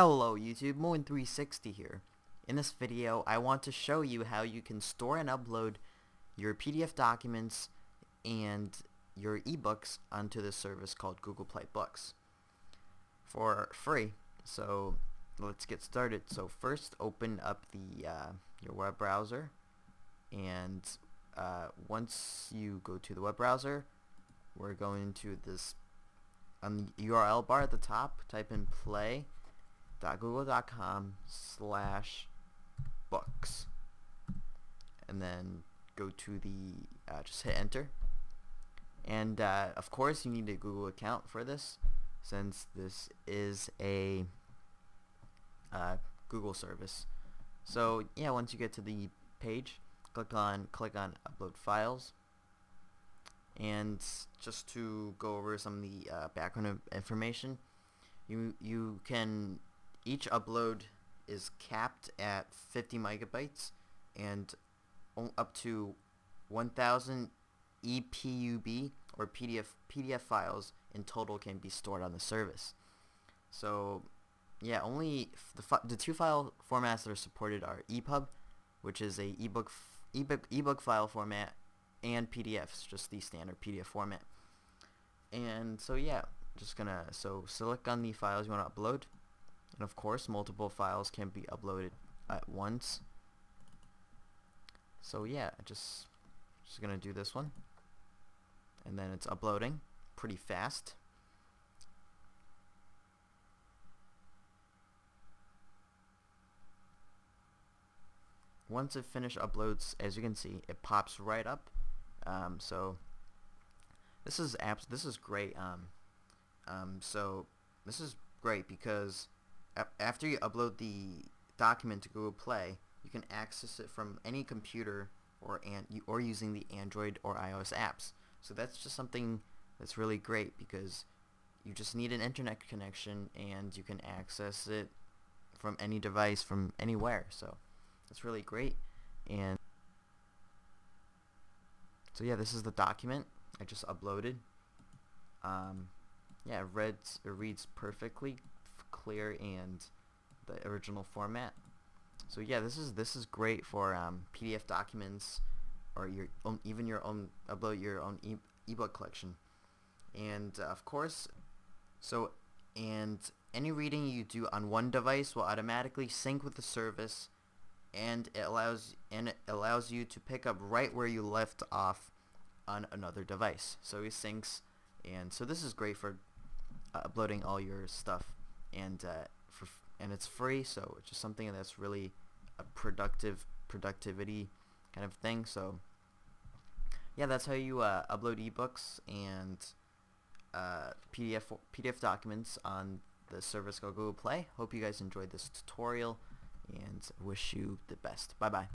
Hello YouTube, Moin360 here. In this video I want to show you how you can store and upload your PDF documents and your ebooks onto the service called Google Play Books for free. So let's get started. So first open up the your web browser, and once you go to the web browser, we're going to this on the URL bar at the top, type in play.google.com/books, and then go to the just hit enter, and of course you need a Google account for this, since this is a Google service. So yeah, once you get to the page, click on upload files. And just to go over some of the background information, you can, each upload is capped at 50 megabytes and up to 1,000 EPUB or PDF files in total can be stored on the service. So yeah, only the two file formats that are supported are EPUB, which is a ebook file format, and PDFs, just the standard PDF format. And so yeah, so select on the files you want to upload, and of course multiple files can be uploaded at once. So yeah, just gonna do this one, and then it's uploading pretty fast. Once it finishes uploads, as you can see, it pops right up. So this is great. So this is great because after you upload the document to Google Play, you can access it from any computer or using the Android or iOS apps. So that's just something that's really great, because you just need an internet connection and you can access it from any device, from anywhere. So that's really great. And so yeah, this is the document I just uploaded. Yeah, it reads perfectly clear and the original format. So yeah, this is great for PDF documents, or your own, even your own, upload your own ebook collection. And of course, and any reading you do on one device will automatically sync with the service, and it allows you to pick up right where you left off on another device. So it syncs, and so this is great for uploading all your stuff, and and it's free, so it's just something that's really a productivity kind of thing. So yeah, that's how you upload ebooks and PDF documents on the service called Google Play. Hope you guys enjoyed this tutorial, and wish you the best. Bye bye.